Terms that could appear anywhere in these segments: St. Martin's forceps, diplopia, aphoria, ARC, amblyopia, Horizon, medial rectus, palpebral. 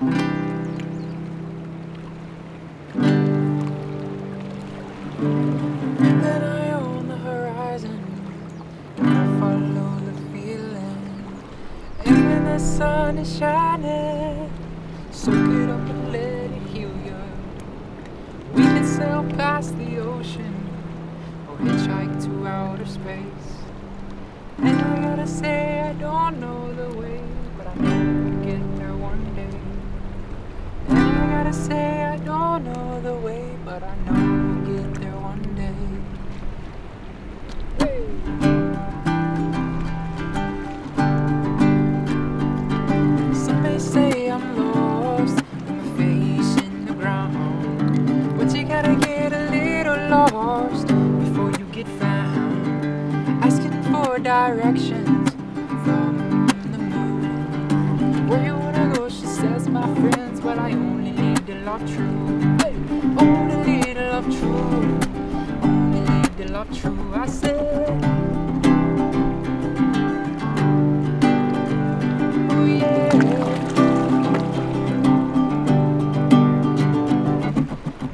And then I own the horizon, and I follow the feeling. And when the sun is shining, soak it up and let it heal you. We can sail past the ocean, or hitchhike to outer space. And I gotta say I don't know the way, but I know we'll get there one day. And I gotta say I don't know the way, but I know we'll get there one day. Directions from the moon. Where you wanna go, she says, my friends, but I only need the love true. Hey. Only need the love true. Only need the love true. I said, oh yeah.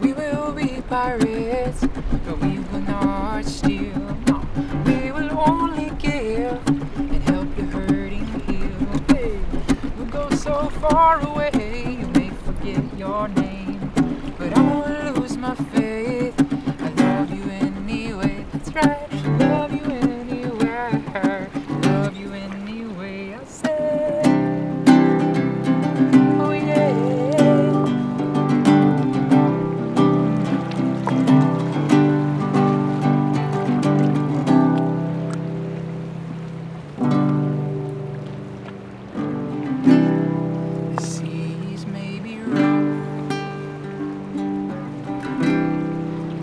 We will be pirates, but we will not steal. Far away, you may forget your name, but I won't lose my faith. I love you anyway, that's right. Love you anywhere, love you anyway. I said, oh yeah.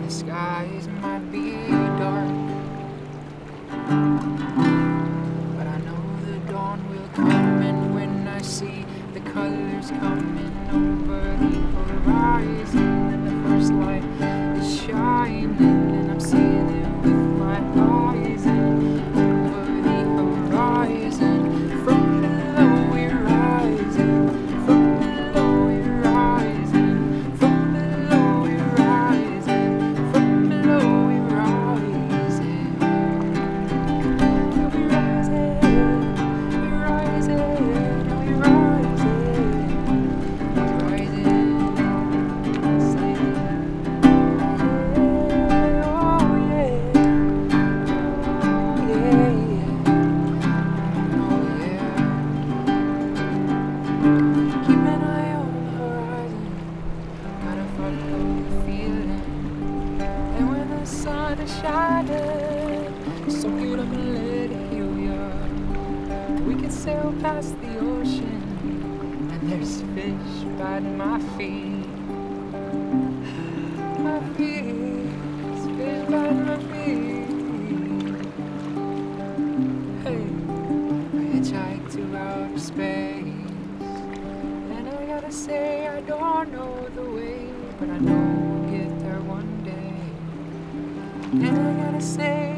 Skies might be dark, but I know the dawn will come, and when I see the colors coming over the horizon, and the first light is shining, and I'm seeing it with my eyes, and over the horizon, from below we're rising, from below we're rising, from below we're rising. Soak it up and let it heal you. We can sail past the ocean, and there's fish biting my feet. My feet, there's fish biting my feet. Hey, I hitchhike to outer space, and I gotta say I don't know the way, but I know we'll get there one day. And I gotta say